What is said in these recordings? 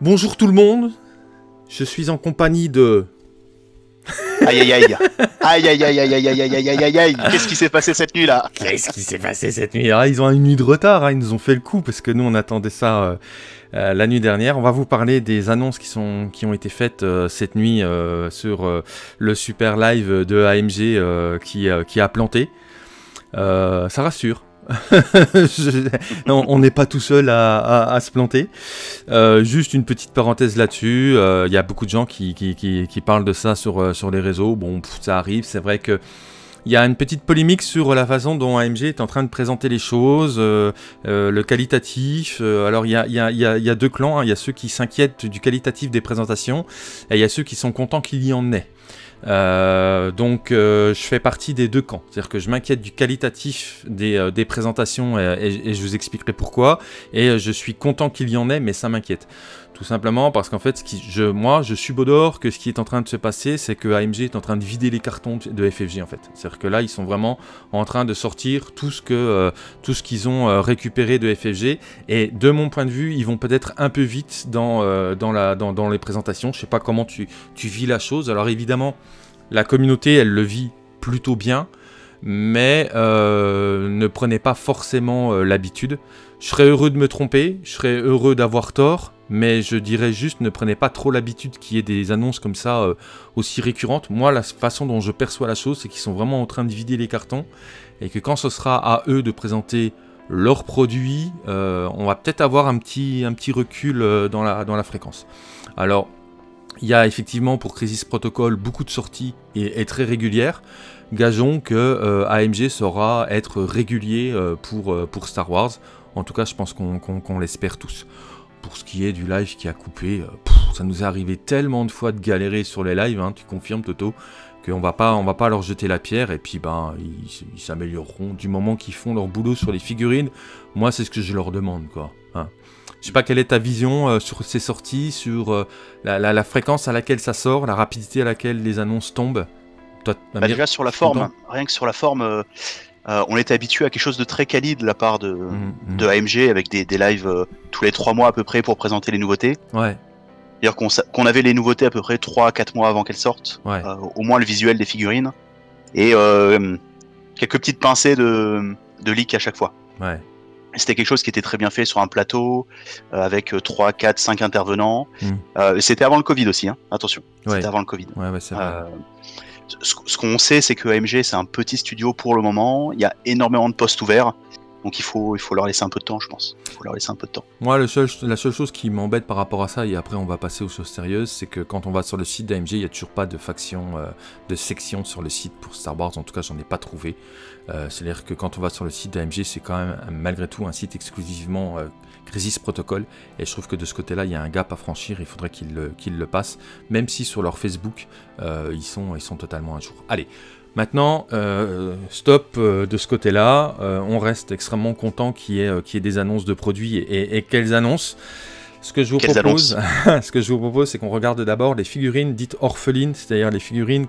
Bonjour tout le monde, je suis en compagnie de... Aïe aïe aïe. Aïe aïe aïe aïe aïe aïe aïe aïe aïe aïe. Qu'est-ce qui s'est passé cette nuit là? Qu'est-ce qui s'est passé cette nuit là? Ils ont une nuit de retard, hein. Ils nous ont fait le coup parce que nous on attendait ça la nuit dernière. On va vous parler des annonces qui ont été faites cette nuit sur le super live de AMG qui a planté. Ça rassure. Non, on n'est pas tout seul à se planter. Juste une petite parenthèse là-dessus. Il y a beaucoup de gens qui parlent de ça sur les réseaux. Bon, ça arrive. C'est vrai que il y a une petite polémique sur la façon dont AMG est en train de présenter les choses, le qualitatif. Alors il y a deux clans. Hein. Il y a ceux qui s'inquiètent du qualitatif des présentations et il y a ceux qui sont contents qu'il y en ait. Je fais partie des deux camps, c'est-à-dire que je m'inquiète du qualitatif des présentations et je vous expliquerai pourquoi, et je suis content qu'il y en ait, mais ça m'inquiète. Tout simplement parce qu'en fait, moi je subodore que ce qui est en train de se passer, c'est que AMG est en train de vider les cartons de FFG en fait. C'est-à-dire que là, ils sont vraiment en train de sortir tout ce qu'ils ont récupéré de FFG, et de mon point de vue, ils vont peut-être un peu vite dans les présentations. Je sais pas comment tu vis la chose. Alors évidemment, la communauté, elle le vit plutôt bien, mais ne prenez pas forcément l'habitude. Je serais heureux de me tromper, je serais heureux d'avoir tort, mais je dirais juste ne prenez pas trop l'habitude qu'il y ait des annonces comme ça aussi récurrentes. Moi, la façon dont je perçois la chose, c'est qu'ils sont vraiment en train de vider les cartons, et que quand ce sera à eux de présenter leurs produits, on va peut-être avoir un petit recul dans la fréquence. Alors, il y a effectivement pour Crisis Protocol beaucoup de sorties et très régulières. Gageons que AMG saura être régulier pour Star Wars. En tout cas, je pense qu'on l'espère tous. Pour ce qui est du live qui a coupé, ça nous est arrivé tellement de fois de galérer sur les lives, hein, tu confirmes Toto, qu'on va pas leur jeter la pierre, et puis ben, ils s'amélioreront du moment qu'ils font leur boulot sur les figurines. Moi, c'est ce que je leur demande, quoi. Hein. Je sais pas quelle est ta vision sur ces sorties, sur la fréquence à laquelle ça sort, la rapidité à laquelle les annonces tombent. Toi, déjà sur la forme, rien que sur la forme, on était habitué à quelque chose de très quali de la part de AMG, avec des lives tous les 3 mois à peu près pour présenter les nouveautés. Ouais. C'est-à-dire qu'on avait les nouveautés à peu près 3-4 mois avant qu'elles sortent, ouais. Au moins le visuel des figurines, et quelques petites pincées de leak à chaque fois. Ouais. C'était quelque chose qui était très bien fait sur un plateau, avec 3, 4, 5 intervenants. Mm. C'était avant le Covid aussi, hein, attention. Ouais. C'était avant le Covid. Ouais, ouais, c'est vrai. Ce qu'on sait, c'est que AMG, c'est un petit studio pour le moment. Il y a énormément de postes ouverts. Donc il faut leur laisser un peu de temps, je pense. Il faut leur laisser un peu de temps. Moi, la seule chose qui m'embête par rapport à ça, et après on va passer aux choses sérieuses, c'est que quand on va sur le site d'AMG, il n'y a toujours pas de faction, de section sur le site pour Star Wars. En tout cas, j'en ai pas trouvé. C'est-à-dire que quand on va sur le site d'AMG, c'est quand même malgré tout un site exclusivement Crisis Protocol. Et je trouve que de ce côté-là, il y a un gap à franchir. Il faudrait qu'ils le passent, même si sur leur Facebook, ils sont totalement à jour. Allez. Maintenant, stop de ce côté-là, on reste extrêmement content qu'il y ait des annonces de produits et quelles annonces. Ce que je vous propose, c'est qu'on regarde d'abord les figurines dites orphelines, c'est-à-dire les figurines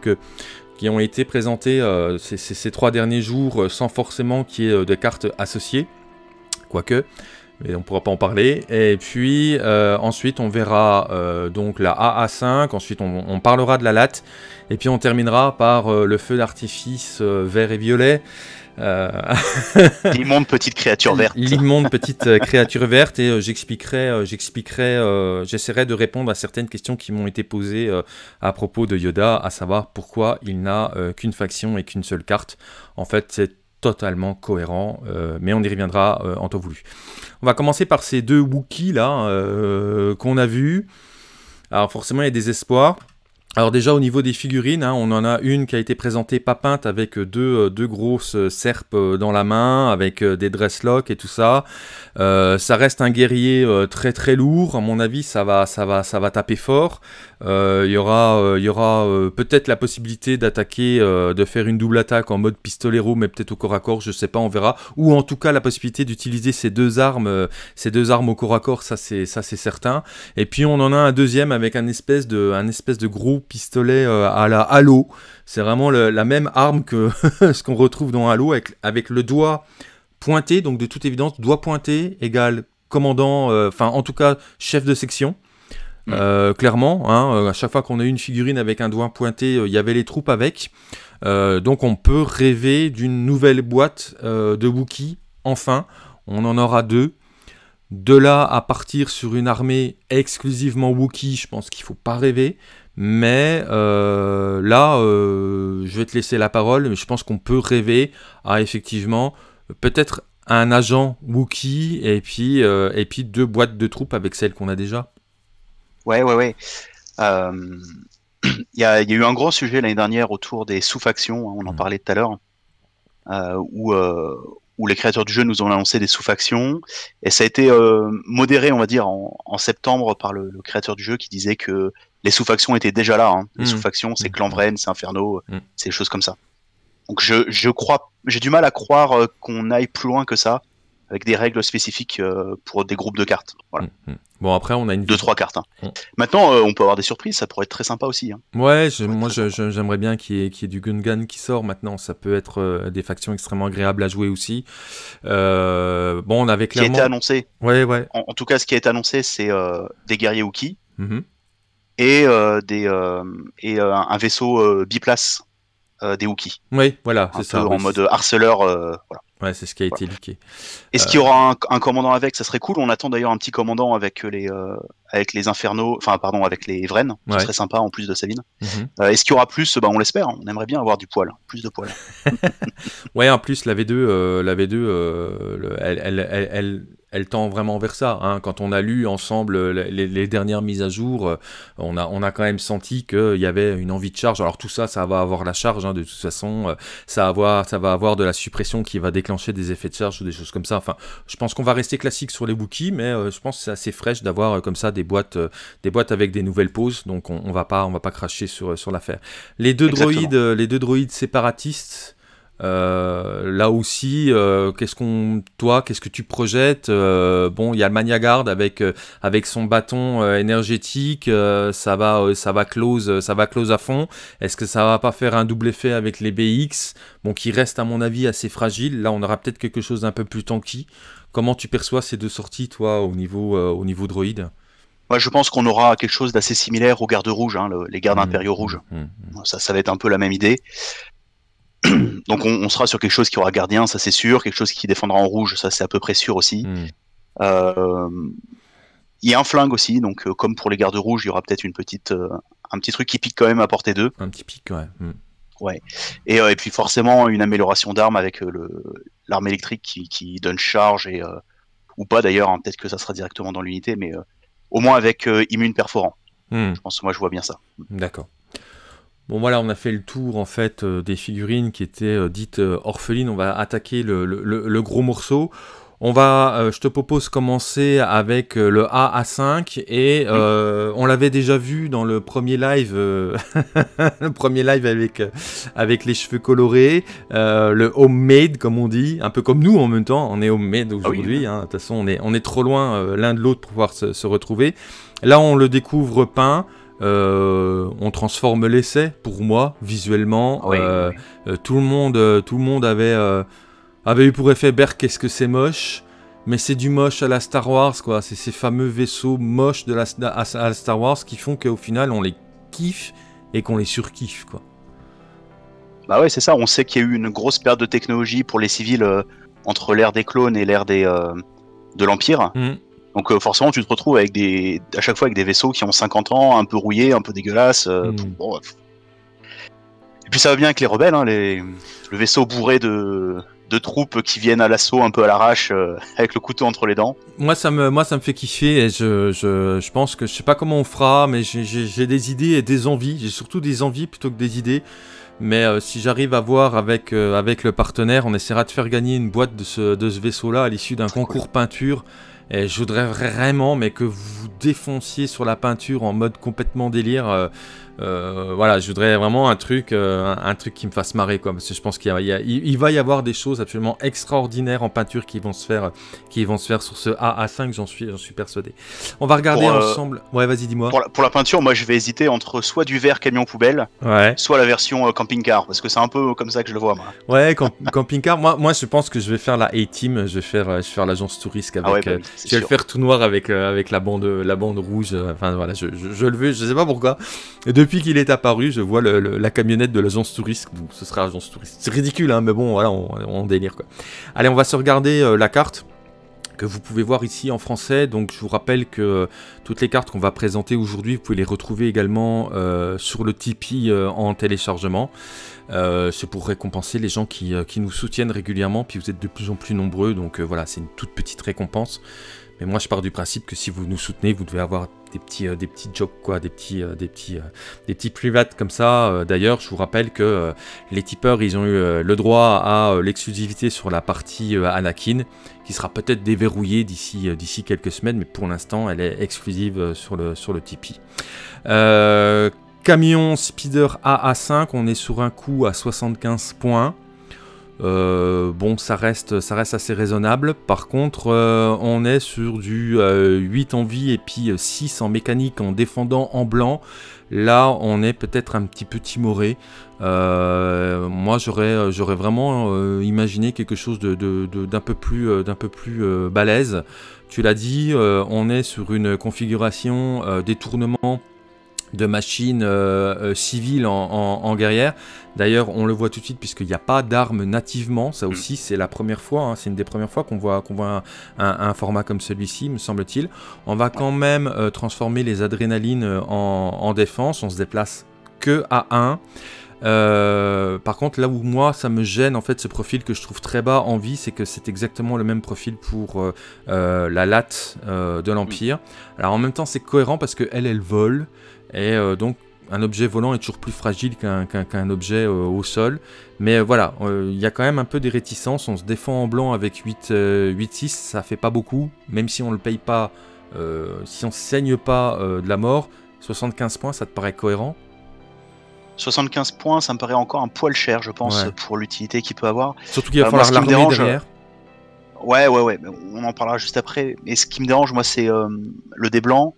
qui ont été présentées ces 3 derniers jours sans forcément qu'il y ait de cartes associées, quoique, mais on ne pourra pas en parler. Et puis ensuite, on verra donc la AA5, ensuite on parlera de la LAAT. Et puis on terminera par le feu d'artifice vert et violet. L'immonde petite créature verte. L'immonde petite créature verte, et j'essaierai de répondre à certaines questions qui m'ont été posées à propos de Yoda, à savoir pourquoi il n'a qu'une faction et qu'une seule carte. En fait, c'est totalement cohérent, mais on y reviendra en temps voulu. On va commencer par ces 2 Wookiee là qu'on a vus. Alors forcément, il y a des espoirs. Alors déjà au niveau des figurines, hein, on en a une qui a été présentée pas peinte avec deux grosses serpes dans la main, avec des dress locks et tout ça. Ça reste un guerrier très très lourd, à mon avis ça va taper fort. Il y aura peut-être la possibilité d'attaquer, de faire une double attaque en mode pistolero, mais peut-être au corps à corps, je sais pas, on verra. Ou en tout cas la possibilité d'utiliser ces deux armes au corps à corps, ça c'est certain. Et puis on en a un deuxième avec un espèce de gros pistolet à la Halo. C'est vraiment la même arme que ce qu'on retrouve dans Halo, avec le doigt pointé, donc de toute évidence doigt pointé égale commandant, enfin en tout cas chef de section. clairement, hein, à chaque fois qu'on a eu une figurine avec un doigt pointé, il y avait les troupes avec. Donc on peut rêver d'une nouvelle boîte de Wookiee, enfin, on en aura deux. De là à partir sur une armée exclusivement Wookiee, je pense qu'il ne faut pas rêver. Mais là, je vais te laisser la parole, mais je pense qu'on peut rêver à effectivement peut-être un agent Wookiee et puis deux boîtes de troupes avec celles qu'on a déjà. Ouais. Il y a eu un gros sujet l'année dernière autour des sous-factions, hein, on en parlait tout à l'heure, où les créateurs du jeu nous ont annoncé des sous-factions, et ça a été modéré, on va dire, en septembre par le créateur du jeu qui disait que les sous-factions étaient déjà là. Hein. Les sous-factions, c'est Clan Wren, c'est Inferno, c'est des choses comme ça. Donc j'ai du mal à croire qu'on aille plus loin que ça, avec des règles spécifiques pour des groupes de cartes. Voilà. Bon, après, on a une... 2-3 cartes. Hein. Maintenant, on peut avoir des surprises, ça pourrait être très sympa aussi. Hein. Ouais, moi, j'aimerais bien qu'il y ait du Gungan qui sort maintenant. Ça peut être des factions extrêmement agréables à jouer aussi. Bon, on avait clairement... Ce qui a été annoncé. Ouais. En tout cas, ce qui a été annoncé, c'est des guerriers Wookiee et un vaisseau biplace des Wookiee. Oui, voilà, c'est ça. En mode harceleur, voilà. Ouais, c'est ce qui a été leaké. Est-ce qu'il y aura un commandant avec? Ça serait cool. On attend d'ailleurs un petit commandant avec les Infernos, enfin pardon, avec les Vren. Ce serait sympa en plus de Sabine. Est-ce qu'il y aura plus? Ben, on l'espère. On aimerait bien avoir du poil, plus de poil. Ouais, en plus la V2, elle tend vraiment vers ça. Hein. Quand on a lu ensemble les dernières mises à jour, on a quand même senti qu'il y avait une envie de charge. Alors tout ça, ça va avoir la charge, hein, de toute façon. Ça va avoir de la suppression qui va déclencher des effets de charge ou des choses comme ça. Enfin, je pense qu'on va rester classique sur les Wookiee, mais je pense que c'est assez fraîche d'avoir comme ça des boîtes avec des nouvelles poses. Donc on va pas cracher sur l'affaire. Les deux droïdes séparatistes. Là aussi, qu'est-ce que tu projettes? Bon, il y a le Mania Guard avec son bâton énergétique, ça va close à fond. Est-ce que ça va pas faire un double effet avec les BX? Bon, qui reste à mon avis assez fragile. Là, on aura peut-être quelque chose d'un peu plus tanky. Comment tu perçois ces deux sorties, toi, au niveau droïde? Moi, je pense qu'on aura quelque chose d'assez similaire aux gardes rouges, hein, les gardes impériaux rouges. Ça va être un peu la même idée. Donc on sera sur quelque chose qui aura gardien, ça c'est sûr, quelque chose qui défendra en rouge, ça c'est à peu près sûr aussi. Il y a un flingue aussi, donc comme pour les gardes rouges, il y aura peut-être un petit truc qui pique quand même à portée d'eux. Un petit pic, ouais. Ouais. Et puis forcément une amélioration d'armes avec l'arme électrique qui donne charge, et, ou pas d'ailleurs, hein, peut-être que ça sera directement dans l'unité, mais au moins avec immune perforant. Je pense que moi je vois bien ça. D'accord. Bon voilà, on a fait le tour en fait des figurines qui étaient dites orphelines. On va attaquer le gros morceau. On va, je te propose commencer avec le AA5 et on l'avait déjà vu dans le premier live, le premier live avec les cheveux colorés, le homemade comme on dit, un peu comme nous en même temps. On est homemade aujourd'hui, hein. De toute façon on est trop loin l'un de l'autre pour pouvoir se retrouver. Là on le découvre peint. On transforme l'essai, pour moi, visuellement. Tout le monde avait eu pour effet « Berk, qu'est-ce que c'est moche ?» Mais c'est du moche à la Star Wars, quoi. C'est ces fameux vaisseaux moches à la Star Wars qui font qu'au final, on les kiffe et qu'on les surkiffe, quoi. Bah ouais, c'est ça. On sait qu'il y a eu une grosse perte de technologie pour les civils entre l'ère des clones et l'ère de l'Empire. Donc forcément tu te retrouves avec à chaque fois avec des vaisseaux qui ont 50 ans, un peu rouillés, un peu dégueulasses. Et puis ça va bien avec les rebelles, hein, le vaisseau bourré de troupes qui viennent à l'assaut un peu à l'arrache, avec le couteau entre les dents. Moi ça me fait kiffer, et je pense que je sais pas comment on fera, mais j'ai des idées et des envies, j'ai surtout des envies plutôt que des idées. Mais si j'arrive à voir avec le partenaire, on essaiera de faire gagner une boîte de ce vaisseau-là à l'issue d'un concours peinture. Et je voudrais vraiment, mais que vous défonciez sur la peinture en mode complètement délire. Voilà, je voudrais vraiment un truc qui me fasse marrer, quoi, parce que je pense qu'il va y avoir des choses absolument extraordinaires en peinture qui vont se faire sur ce AA5, j'en suis persuadé. On va regarder ensemble. Ouais, vas-y, dis-moi. Pour la peinture, moi, je vais hésiter entre soit du vert camion poubelle, ouais, soit la version camping-car, parce que c'est un peu comme ça que je le vois, moi. Ouais, camping-car. Moi, je pense que je vais faire la A-Team, je vais faire l'agence touriste avec. Ah ouais, bah oui, je vais sûr. Le faire tout noir avec la bande rouge. Enfin voilà, je le veux, je sais pas pourquoi. Et depuis qu'il est apparu, je vois la camionnette de l'agence touriste. Donc ce sera l'agence touriste. C'est ridicule, hein, mais bon, voilà, on délire, quoi. Allez, on va se regarder la carte que vous pouvez voir ici en français. Donc je vous rappelle que toutes les cartes qu'on va présenter aujourd'hui, vous pouvez les retrouver également sur le Tipeee en téléchargement. C'est pour récompenser les gens qui nous soutiennent régulièrement, puis vous êtes de plus en plus nombreux, donc voilà, c'est une toute petite récompense. Mais moi je pars du principe que si vous nous soutenez, vous devez avoir des petits jokes, quoi, des petits privates comme ça. D'ailleurs, je vous rappelle que les tipeurs, ils ont eu le droit à l'exclusivité sur la partie Anakin, qui sera peut-être déverrouillée d'ici quelques semaines, mais pour l'instant, elle est exclusive sur le Tipeee. Camion Speeder AA5, on est sur un coût à 75 points. Bon, ça reste assez raisonnable. Par contre, on est sur du 8 en vie et puis 6 en mécanique en défendant en blanc. Là, on est peut-être un petit peu timoré. Moi, j'aurais vraiment imaginé quelque chose d'un peu plus balèze. Tu l'as dit, on est sur une configuration détournement de machines civiles en guerrière. D'ailleurs, on le voit tout de suite puisqu'il n'y a pas d'armes nativement. Ça aussi, c'est la première fois, hein. C'est une des premières fois qu'on voit un format comme celui-ci, me semble-t-il. On va quand même transformer les adrénalines en défense. On se déplace que à 1. Par contre, là où moi ça me gêne, en fait, ce profil que je trouve très bas en vie, c'est que c'est exactement le même profil pour la LAAT de l'Empire. Alors en même temps, c'est cohérent parce que elle vole. Et donc, un objet volant est toujours plus fragile qu'un objet au sol. Mais voilà, il y a quand même un peu des réticences. On se défend en blanc avec 8-6, ça fait pas beaucoup. Même si on le paye pas, si on saigne pas de la mort, 75 points, ça te paraît cohérent? 75 points, ça me paraît encore un poil cher, je pense, ouais, pour l'utilité qu'il peut avoir. Surtout qu'il va falloir l'armée derrière. Ouais, on en parlera juste après. Mais ce qui me dérange, moi, c'est le dé blanc.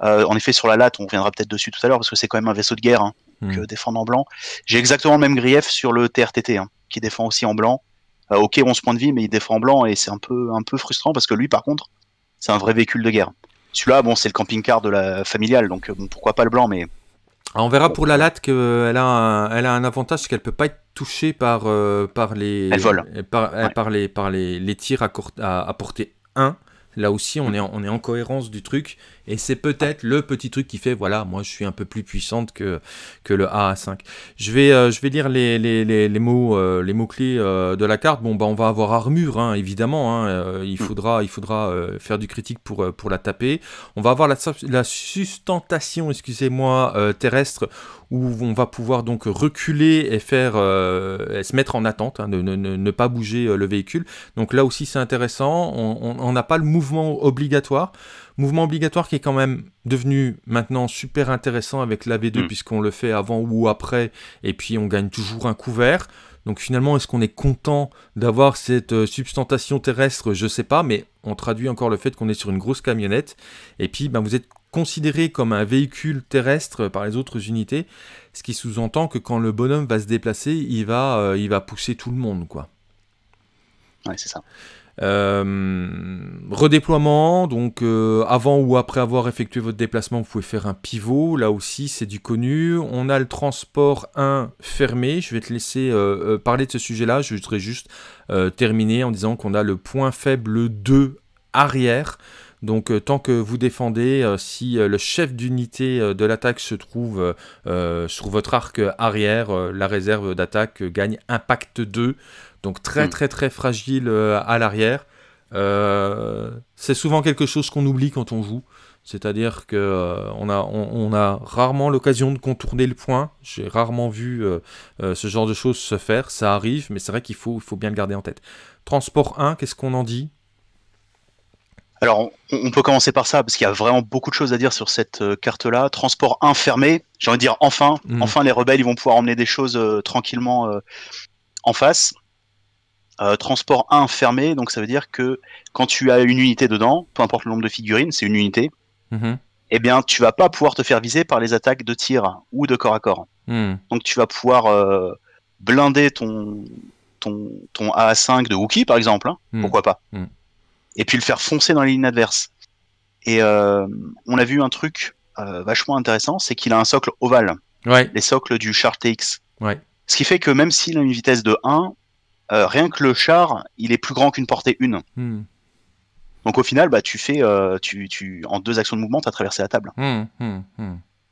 En effet, sur la LAAT, on reviendra peut-être dessus tout à l'heure, parce que c'est quand même un vaisseau de guerre, hein, que défendre en blanc. J'ai exactement le même grief sur le TRTT, hein, qui défend aussi en blanc. Ok, 11 points de vie, mais il défend en blanc, et c'est un peu frustrant, parce que lui, par contre, c'est un vrai véhicule de guerre. Celui-là, bon, c'est le camping-car de la familiale, donc bon, pourquoi pas le blanc, mais... Alors on verra pour la LAAT qu'elle a un avantage, c'est qu'elle peut pas être touchée par les tirs à portée 1. Là aussi, on est en cohérence du truc. Et c'est peut-être le petit truc qui fait, voilà, moi je suis un peu plus puissante que le AA5. Je vais lire les mots-clés de la carte. Bon, bah on va avoir armure, hein, évidemment. Hein, il faudra faire du critique pour la taper. On va avoir la sustentation, excusez-moi, terrestre, où on va pouvoir donc reculer et se mettre en attente, hein, ne pas bouger le véhicule. Donc là aussi, c'est intéressant. On n'a pas le mouvement obligatoire. Mouvement obligatoire qui est quand même devenu maintenant super intéressant avec l'AV2 puisqu'on le fait avant ou après et puis on gagne toujours un couvert. Donc finalement, est-ce qu'on est content d'avoir cette substantation terrestre? Je sais pas, mais on traduit encore le fait qu'on est sur une grosse camionnette et puis ben, vous êtes considéré comme un véhicule terrestre par les autres unités, ce qui sous-entend que quand le bonhomme va se déplacer, il va pousser tout le monde, quoi. Ouais, c'est ça. Redéploiement, donc avant ou après avoir effectué votre déplacement, vous pouvez faire un pivot, là aussi c'est du connu. On a le transport 1 fermé, je vais te laisser parler de ce sujet là, je voudrais juste terminer en disant qu'on a le point faible 2 arrière. Donc tant que vous défendez, si le chef d'unité de l'attaque se trouve sur votre arc arrière, la réserve d'attaque gagne impact 2. Donc très fragile à l'arrière. C'est souvent quelque chose qu'on oublie quand on joue. C'est-à-dire qu'on a rarement l'occasion de contourner le point. J'ai rarement vu ce genre de choses se faire. Ça arrive, mais c'est vrai qu'il faut bien le garder en tête. Transport 1, qu'est-ce qu'on en dit? Alors, on peut commencer par ça, parce qu'il y a vraiment beaucoup de choses à dire sur cette carte-là. Transport fermé, j'ai envie de dire enfin les rebelles ils vont pouvoir emmener des choses tranquillement en face. Transport fermé, donc ça veut dire que quand tu as une unité dedans, peu importe le nombre de figurines, c'est une unité, eh bien tu vas pas pouvoir te faire viser par les attaques de tir ou de corps à corps. Donc tu vas pouvoir blinder ton AA5 de Wookiee par exemple, hein, pourquoi pas, et puis le faire foncer dans les lignes adverses. Et on a vu un truc vachement intéressant, c'est qu'il a un socle ovale, les socles du char TX. Ce qui fait que même s'il a une vitesse de 1, rien que le char, il est plus grand qu'une portée 1. Donc au final, bah, tu fais, en 2 actions de mouvement, tu as traversé la table.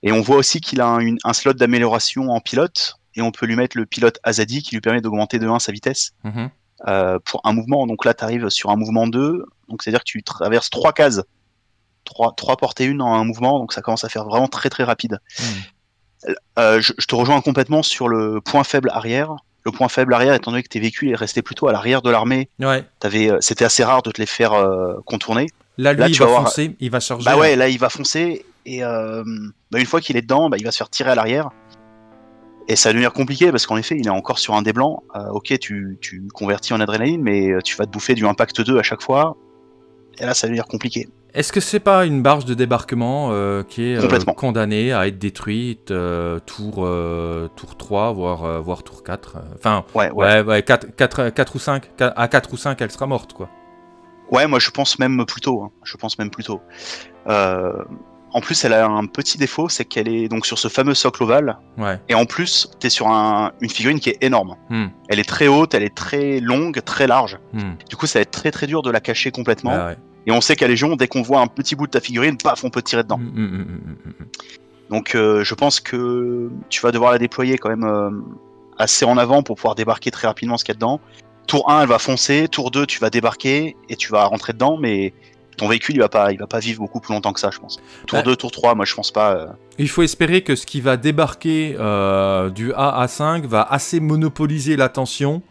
Et on voit aussi qu'il a un slot d'amélioration en pilote, et on peut lui mettre le pilote Azadi qui lui permet d'augmenter de 1 sa vitesse pour un mouvement. Donc là, tu arrives sur un mouvement 2, donc c'est-à-dire que tu traverses 3 cases, 3 portées 1 en un mouvement, donc ça commence à faire vraiment très très rapide. Je te rejoins complètement sur le point faible arrière. Le point faible arrière, étant donné que tes véhicules restaient plutôt à l'arrière de l'armée, c'était assez rare de te les faire contourner. Là, lui, tu vas foncer, il va charger. Bah ouais, là, il va foncer, et une fois qu'il est dedans, il va se faire tirer à l'arrière. Et ça va devenir compliqué, parce qu'en effet, il est encore sur un dé blanc. Ok, tu convertis en adrénaline, mais tu vas te bouffer du impact 2 à chaque fois. Et là, ça va devenir compliqué. Est-ce que c'est pas une barge de débarquement qui est condamnée à être détruite tour 3, voire tour 4 enfin, ouais, 4 ou 5. À 4 ou 5, elle sera morte, quoi. Ouais, moi, je pense même plus tôt. Hein. Je pense même plus tôt. En plus, elle a un petit défaut, c'est qu'elle est donc sur ce fameux socle ovale. Et en plus, tu es sur une figurine qui est énorme. Elle est très haute, elle est très longue, très large. Du coup, ça va être très très dur de la cacher complètement. Et on sait qu'à Légion, dès qu'on voit un petit bout de ta figurine, paf, on peut te tirer dedans. Donc je pense que tu vas devoir la déployer quand même assez en avant pour pouvoir débarquer très rapidement ce qu'il y a dedans. Tour 1, elle va foncer, tour 2, tu vas débarquer et tu vas rentrer dedans, mais ton véhicule, il va pas vivre beaucoup plus longtemps que ça, je pense. Tour 2, tour 3, moi, je pense pas... Il faut espérer que ce qui va débarquer du AA5 va assez monopoliser l'attention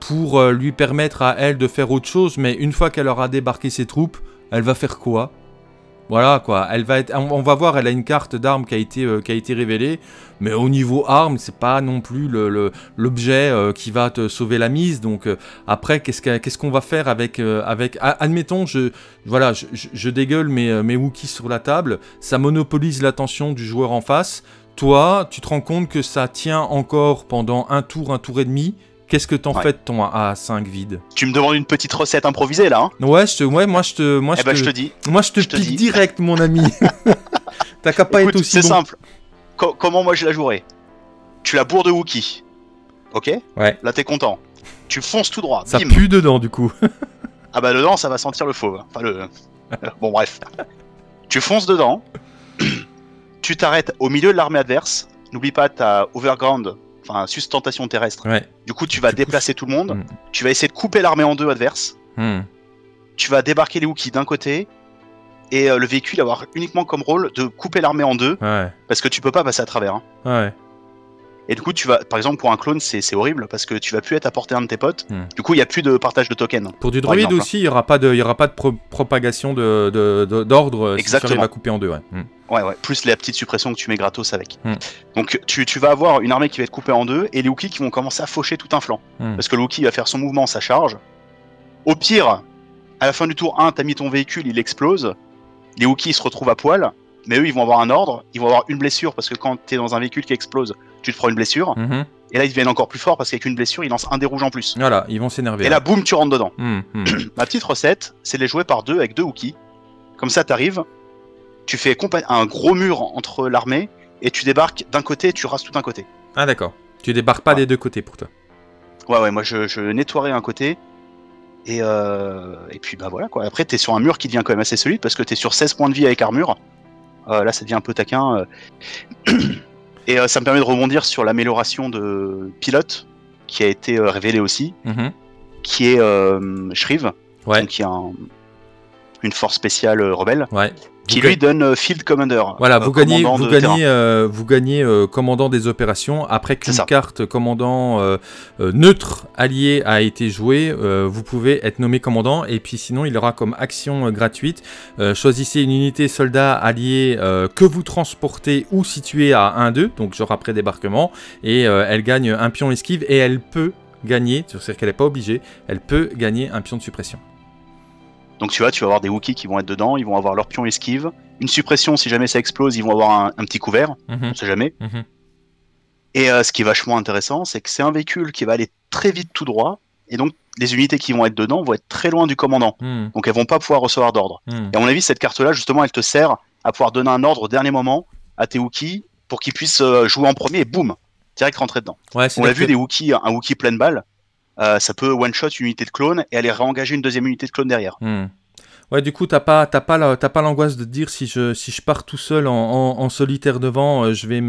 pour lui permettre à elle de faire autre chose, mais une fois qu'elle aura débarqué ses troupes, elle va faire quoi? Voilà, quoi. Elle va être... On va voir, elle a une carte d'armes qui a été révélée, mais au niveau armes, c'est pas non plus l'objet qui va te sauver la mise. Donc après, qu'est-ce qu'on va faire avec... admettons, je dégueule mes Wookiees sur la table, ça monopolise l'attention du joueur en face. Toi, tu te rends compte que ça tient encore pendant un tour et demi. Qu'est-ce que t'en fais de ton AA5 vide? Tu me demandes une petite recette improvisée, là, hein? Moi, je te pique direct, mon ami. T'as qu'à pas être aussi bon. C'est simple. Comment moi, je la jouerais? Tu la bourres de Wookiee. Ok? Ouais. Là, t'es content. Tu fonces tout droit. Ça pue dedans, du coup. Ah bah, dedans, ça va sentir le fauve. Enfin, bon, bref. Tu fonces dedans. Tu t'arrêtes au milieu de l'armée adverse. N'oublie pas ta overground... Enfin, sustentation terrestre. Du coup, tu vas déplacer tout le monde. Tu vas essayer de couper l'armée en deux adverse. Tu vas débarquer les Wookiees d'un côté. Et le véhicule avoir uniquement comme rôle de couper l'armée en deux. Parce que tu peux pas passer à travers. Et du coup, tu vas, par exemple, pour un clone, c'est horrible parce que tu vas plus être à portée d'un de tes potes. Du coup, il n'y a plus de partage de tokens. Pour du droïde aussi, il n'y aura pas de propagation d'ordre si tu arrives à couper en deux. Plus la petite suppression que tu mets gratos avec. Donc, tu vas avoir une armée qui va être coupée en deux et les Wookiees qui vont commencer à faucher tout un flanc. Parce que le Wookiee va faire son mouvement, sa charge. Au pire, à la fin du tour 1, tu as mis ton véhicule, il explose. Les Wookiees se retrouvent à poil. Mais eux, ils vont avoir un ordre, ils vont avoir une blessure, parce que quand t'es dans un véhicule qui explose, tu te prends une blessure, et là, ils deviennent encore plus forts, parce qu'avec une blessure, ils lancent un dé rouge en plus. Voilà, ils vont s'énerver. Et là, boum, tu rentres dedans. Ma petite recette, c'est de les jouer par deux, avec deux Wookiees. Comme ça, t'arrives, tu fais un gros mur entre l'armée, et tu débarques d'un côté, et tu rases tout un côté. Ah d'accord, tu débarques pas des deux côtés pour toi. Ouais, moi, je nettoierai un côté, et puis bah voilà, quoi. Après, t'es sur un mur qui devient quand même assez solide, parce que t'es sur 16 points de vie avec armure. Là, ça devient un peu taquin. Et ça me permet de rebondir sur l'amélioration de pilote qui a été révélée aussi, qui est Shriv, donc, qui est une force spéciale rebelle, ouais, qui lui donne Field Commander. Voilà, vous gagnez commandant des opérations. Après qu'une carte commandant neutre allié a été jouée, vous pouvez être nommé commandant. Et puis sinon, il aura comme action gratuite, choisissez une unité soldat allié que vous transportez ou située à 1-2, donc genre après débarquement, et elle gagne un pion esquive et elle peut gagner, c'est-à-dire qu'elle n'est pas obligée, elle peut gagner un pion de suppression. Donc tu vois, tu vas avoir des Wookiees qui vont être dedans, ils vont avoir leur pion esquive, une suppression si jamais ça explose, ils vont avoir un petit couvert, on sait jamais. Et ce qui est vachement intéressant, c'est que c'est un véhicule qui va aller très vite tout droit, et donc les unités qui vont être dedans vont être très loin du commandant, donc elles vont pas pouvoir recevoir d'ordre. Et à mon avis, cette carte-là, justement, elle te sert à pouvoir donner un ordre au dernier moment à tes Wookiees pour qu'ils puissent jouer en premier et boum, direct rentrer dedans. Ouais, on l'a vu, des Wookiees, un Wookiee plein de balles, ça peut one-shot une unité de clone et aller réengager une deuxième unité de clone derrière. Ouais, du coup, t'as pas l'angoisse de te dire si je pars tout seul en solitaire devant, je vais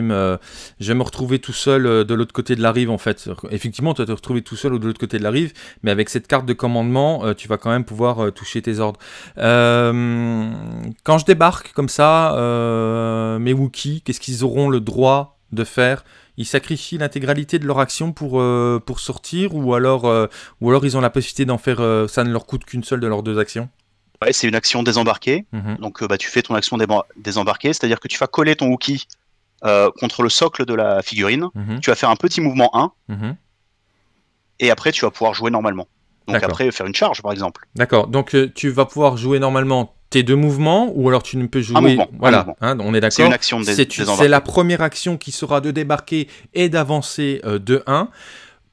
me retrouver tout seul de l'autre côté de la rive, en fait. Effectivement, tu vas te retrouver tout seul de l'autre côté de la rive, mais avec cette carte de commandement, tu vas quand même pouvoir toucher tes ordres. Quand je débarque comme ça, mes Wookiees, qu'est-ce qu'ils auront le droit de faire? Ils sacrifient l'intégralité de leur action pour sortir, ou alors ils ont la possibilité d'en faire, ça ne leur coûte qu'une seule de leurs deux actions. Ouais, c'est une action désembarquée, donc tu fais ton action désembarquée, c'est-à-dire que tu vas coller ton Wookiee contre le socle de la figurine, tu vas faire un petit mouvement 1, et après tu vas pouvoir jouer normalement. Donc après faire une charge par exemple. D'accord, donc tu vas pouvoir jouer normalement tes deux mouvements, ou alors tu ne peux jouer... Un mouvement, voilà, un mouvement. Hein, on est d'accord. C'est la première action qui sera de débarquer et d'avancer de 1.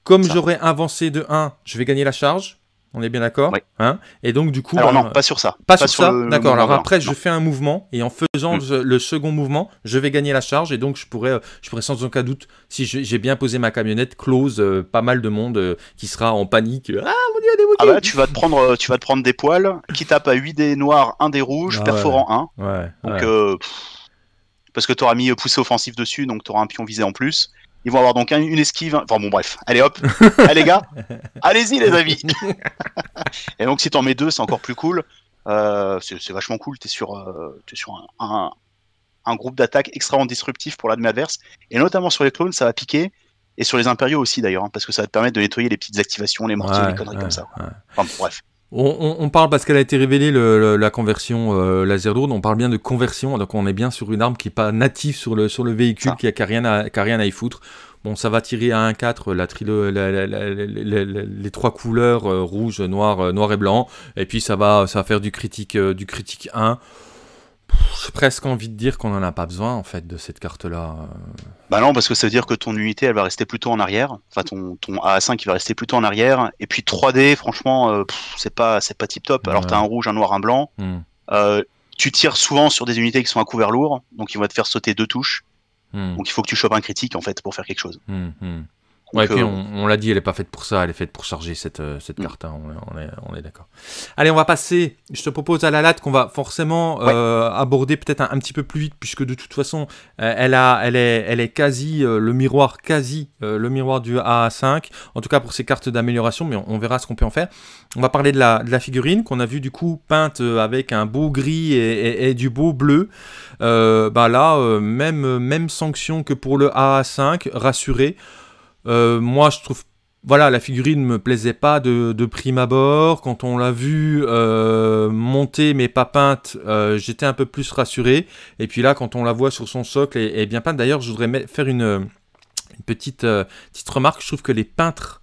Comme j'aurai avancé de 1, je vais gagner la charge. On est bien d'accord, oui. Hein, et donc du coup... Alors non, pas sur ça. Pas sur ça, d'accord. Alors après, je fais un mouvement, et en faisant le second mouvement, je vais gagner la charge, et donc je pourrais sans aucun doute, si j'ai bien posé ma camionnette, close pas mal de monde qui sera en panique. Ah mon Dieu, des Wookiees. Ah bah, tu vas te prendre des poils, qui tapent à 8 dés noirs, 1 dé rouge, perforant 1. Ouais, donc, parce que tu auras mis poussée offensive dessus, donc tu auras un pion visé en plus. Ils vont avoir donc une esquive. Enfin bon, bref. Allez hop. Allez les gars. Allez-y les amis. Et donc si t'en mets deux, c'est encore plus cool. C'est vachement cool. T'es sur un groupe d'attaque extrêmement disruptif pour l'adversaire adverse. Et notamment sur les clones, ça va piquer. Et sur les impériaux aussi d'ailleurs. Hein, parce que ça va te permettre de nettoyer les petites activations, les mortiers, les conneries comme ça. Ouais. Enfin bon, bref. On parle, parce qu'elle a été révélée, la conversion laser drone, on parle bien de conversion, donc on est bien sur une arme qui n'est pas native sur le véhicule, qui a rien à y foutre. Bon, ça va tirer à 1-4, les trois couleurs, rouge, noir et blanc, et puis ça va faire du critique 1. J'ai presque envie de dire qu'on n'en a pas besoin en fait de cette carte là. Bah non, parce que ça veut dire que ton unité elle va rester plutôt en arrière, enfin ton AA5 il va rester plutôt en arrière, et puis 3D franchement c'est pas tip top, alors t'as un rouge, un noir, un blanc, tu tires souvent sur des unités qui sont à couvert lourd, donc ils vont te faire sauter deux touches, donc il faut que tu chopes un critique en fait pour faire quelque chose. Ouais, et puis on l'a dit, elle n'est pas faite pour ça, elle est faite pour charger cette carte, hein, on est d'accord. Allez, on va passer, je te propose à la latte qu'on va forcément aborder peut-être un petit peu plus vite, puisque de toute façon, elle est quasi le miroir du AA5, en tout cas pour ses cartes d'amélioration, mais on verra ce qu'on peut en faire. On va parler de la figurine qu'on a vue du coup peinte avec un beau gris et du beau bleu. Bah là, même sanction que pour le AA5, rassuré. Moi, je trouve, voilà, la figurine me plaisait pas de prime abord. Quand on l'a vue monter mais pas peinte, j'étais un peu plus rassuré. Et puis là, quand on la voit sur son socle et bien peinte, d'ailleurs, je voudrais faire une petite remarque. Je trouve que les peintres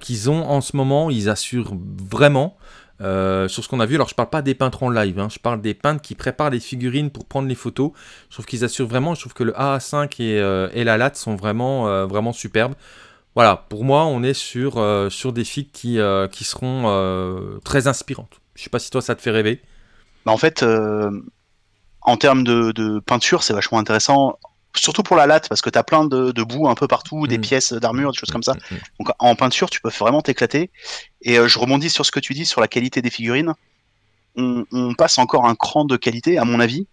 qu'ils ont en ce moment, ils assurent vraiment. Sur ce qu'on a vu, alors je parle pas des peintres en live, hein, je parle des peintres qui préparent les figurines pour prendre les photos, je trouve qu'ils assurent vraiment, je trouve que le AA5 et la LAAT sont vraiment superbes. Voilà, pour moi on est sur des figs qui seront très inspirantes. Je sais pas si toi ça te fait rêver. Bah en fait, en termes de peinture c'est vachement intéressant, surtout pour la LAAT, parce que tu as plein de bouts un peu partout, des pièces d'armure, des choses comme ça. Donc en peinture, tu peux vraiment t'éclater. Et je rebondis sur ce que tu dis, sur la qualité des figurines. On passe encore un cran de qualité, à mon avis.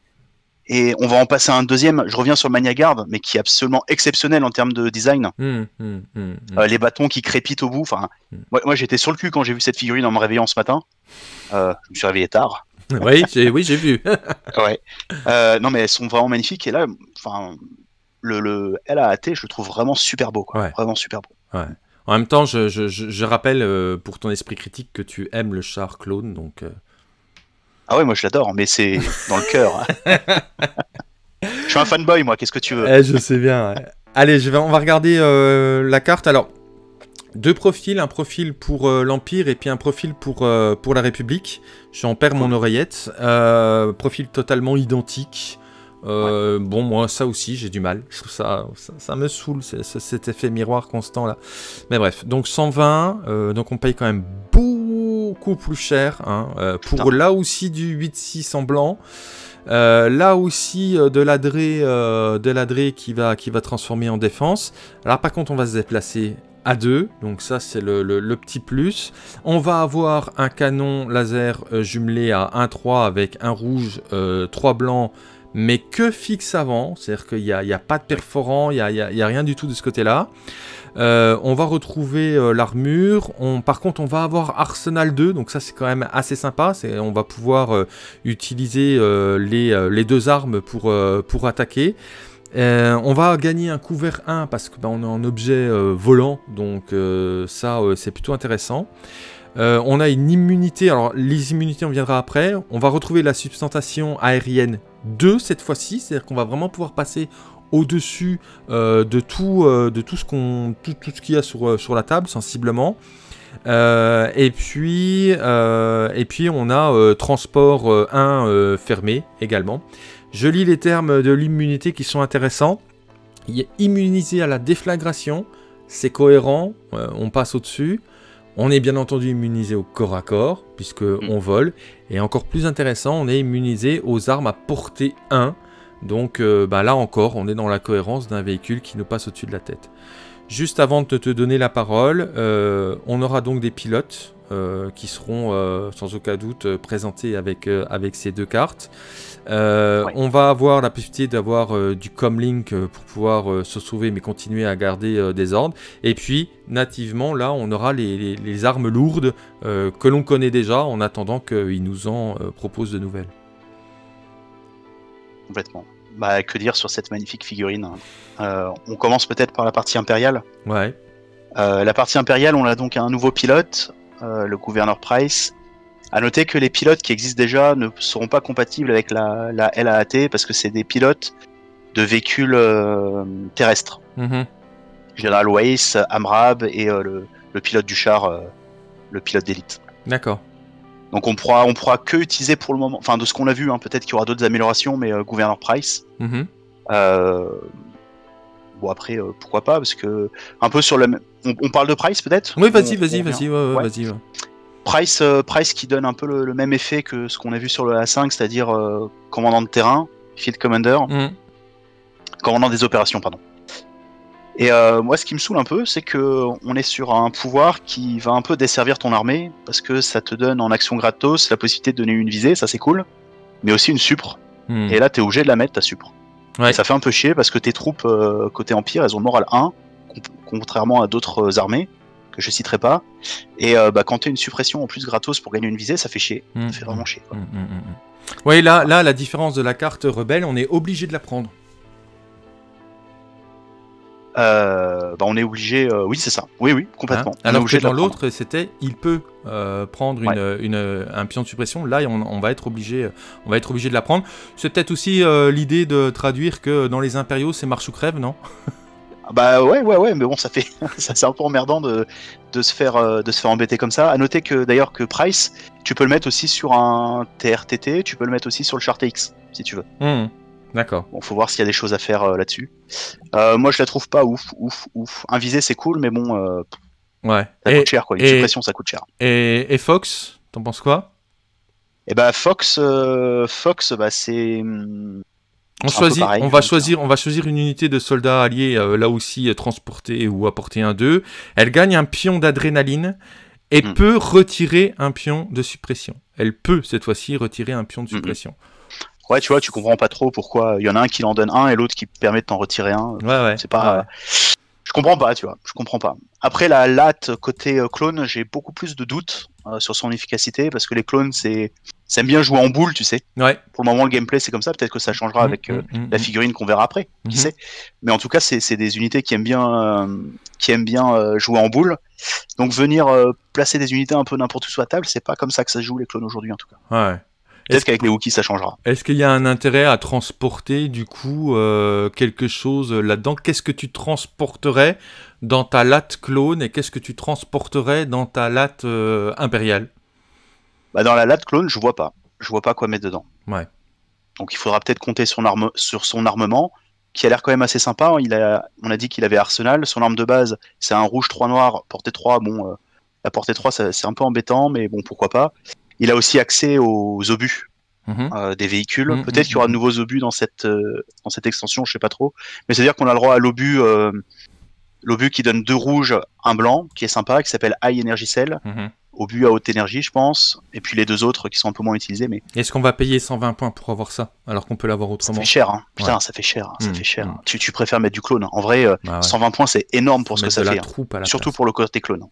Et on va en passer à un deuxième, je reviens sur le Mania Guard, mais qui est absolument exceptionnel en termes de design. Les bâtons qui crépitent au bout. Enfin, moi j'étais sur le cul quand j'ai vu cette figurine en me réveillant ce matin. Je me suis réveillé tard. Oui, j'ai vu. Ouais. Non, mais elles sont vraiment magnifiques. Et là, le LAAT, je le trouve vraiment super beau. Quoi. Ouais. Vraiment super beau. Ouais. En même temps, je rappelle pour ton esprit critique que tu aimes le char Clone, donc... Ah ouais, moi je l'adore, mais c'est dans le cœur. Je suis un fanboy, moi, qu'est-ce que tu veux? Je sais bien. Ouais. Allez, on va regarder la carte. Alors, deux profils, un profil pour l'Empire et puis un profil pour la République. J'en perds mon oreillette. Profil totalement identique. Ouais. Bon, moi, ça aussi, j'ai du mal. Je trouve ça me saoule, cet effet miroir constant là. Mais bref, donc 120, donc on paye quand même beaucoup plus cher, hein, pour là aussi du 8-6 en blanc, là aussi de l'adré qui va transformer en défense. Alors par contre on va se déplacer à 2, donc ça c'est le petit plus. On va avoir un canon laser jumelé à 1-3 avec un rouge, 3 blancs, mais que fixe avant, c'est-à-dire qu'il n'y a pas de perforant, il n'y a rien du tout de ce côté-là. On va retrouver l'armure, par contre on va avoir Arsenal 2, donc ça c'est quand même assez sympa, on va pouvoir utiliser les deux armes pour attaquer. On va gagner un couvert 1 parce qu'on est en objet volant, donc ça c'est plutôt intéressant. On a une immunité, alors les immunités on viendra après, on va retrouver la substantation aérienne 2 cette fois-ci, c'est-à-dire qu'on va vraiment pouvoir passer au-dessus de tout ce qu'il y a sur la table, sensiblement. Et puis on a transport 1 fermé également. Je lis les termes de l'immunité qui sont intéressants. Il est immunisé à la déflagration, c'est cohérent, on passe au-dessus. On est bien entendu immunisé au corps à corps, puisqu'on vole. Et encore plus intéressant, on est immunisé aux armes à portée 1. Donc là encore, on est dans la cohérence d'un véhicule qui nous passe au-dessus de la tête. Juste avant de te donner la parole, on aura donc des pilotes qui seront sans aucun doute présentés avec ces deux cartes. On va avoir la possibilité d'avoir du comlink pour pouvoir se sauver mais continuer à garder des ordres. Et puis nativement là on aura les armes lourdes que l'on connaît déjà en attendant qu'ils nous en proposent de nouvelles. Complètement. Bah, que dire sur cette magnifique figurine? On commence peut-être par la partie impériale. Ouais. La partie impériale, on a donc un nouveau pilote, le gouverneur Pryce. À noter que les pilotes qui existent déjà ne seront pas compatibles avec la LAAT parce que c'est des pilotes de véhicules terrestres. General Weiss, Amrab et le pilote du char, le pilote d'élite. D'accord. Donc on pourra que utiliser pour le moment, enfin de ce qu'on a vu, hein, peut-être qu'il y aura d'autres améliorations, mais Gouverneur Pryce. Bon après, pourquoi pas, parce que un peu sur le même... On parle de Pryce peut-être? Oui, vas-y, vas-y. Pryce qui donne un peu le même effet que ce qu'on a vu sur le A5, c'est-à-dire commandant de terrain, field commander, commandant des opérations, pardon. Et moi, ce qui me saoule un peu, c'est qu'on est sur un pouvoir qui va un peu desservir ton armée, parce que ça te donne en action gratos la possibilité de donner une visée, ça c'est cool, mais aussi une supre. Et là, t'es obligé de la mettre, ta supre. Ouais. Et ça fait un peu chier, parce que tes troupes, côté Empire, elles ont morale 1, contrairement à d'autres armées, que je citerai pas. Et quand t'as une suppression en plus gratos pour gagner une visée, ça fait chier. Ça fait vraiment chier. Oui, là, la différence de la carte rebelle, on est obligé de la prendre. On est obligé, oui c'est ça, oui complètement. Hein, alors que dans l'autre c'était il peut prendre un pion de suppression, là on va être obligé de la prendre. C'est peut-être aussi l'idée de traduire que dans les impériaux c'est marche ou crève, non? Bah ouais, mais bon ça fait ça c'est un peu emmerdant de se faire embêter comme ça. À noter que d'ailleurs que Pryce, tu peux le mettre aussi sur un TRTT, tu peux le mettre aussi sur le char TX si tu veux. D'accord. Bon, faut voir s'il y a des choses à faire là-dessus. Moi, je la trouve pas ouf. Un visé, c'est cool, mais bon. Ça coûte cher, quoi. Une suppression, ça coûte cher. Et Fox, t'en penses quoi? Eh ben, Fox, bah, c'est. On va choisir une unité de soldats alliés, là aussi transportée ou apportée 1-2. Elle gagne un pion d'adrénaline et peut retirer un pion de suppression. Elle peut cette fois-ci retirer un pion de suppression. Ouais, tu vois, tu comprends pas trop pourquoi il y en a un qui l'en donne un et l'autre qui permet de t'en retirer un. Ouais, ouais. C'est pas. Ouais. Je comprends pas, tu vois. Je comprends pas. Après la LAAT côté clone, j'ai beaucoup plus de doutes sur son efficacité parce que les clones, c'est, ça aime bien jouer en boule, tu sais. Ouais. Pour le moment, le gameplay c'est comme ça. Peut-être que ça changera avec la figurine qu'on verra après, qui sait. Mais en tout cas, c'est des unités qui aiment bien jouer en boule. Donc venir placer des unités un peu n'importe où sur la table, c'est pas comme ça que ça se joue les clones aujourd'hui, en tout cas. Ouais. Peut-être qu'avec les Wookiees, ça changera. Est-ce qu'il y a un intérêt à transporter, du coup, quelque chose là-dedans? Qu'est-ce que tu transporterais dans ta latte clone et qu'est-ce que tu transporterais dans ta latte impériale? Bah, dans la latte clone, je vois pas. Je vois pas quoi mettre dedans. Ouais. Donc, il faudra peut-être compter sur son armement, qui a l'air quand même assez sympa. On a dit qu'il avait arsenal. Son arme de base, c'est un rouge 3 noir, portée 3. Bon, la portée 3, c'est un peu embêtant, mais bon, pourquoi pas. Il a aussi accès aux obus des véhicules. Peut-être qu'il y aura de nouveaux obus dans cette extension, je sais pas trop. Mais c'est-à-dire qu'on a le droit à l'obus qui donne 2 rouges, un blanc, qui est sympa, qui s'appelle High Energy Cell. Obus à haute énergie, je pense. Et puis les 2 autres qui sont un peu moins utilisés. Mais... Est-ce qu'on va payer 120 points pour avoir ça, alors qu'on peut l'avoir autrement? Ça fait cher, hein. Putain, ouais. Ça fait cher. Ça fait cher. Tu préfères mettre du clone, hein. En vrai, bah ouais. 120 points, c'est énorme pour ce que ça fait. Hein. Surtout pour le côté clone.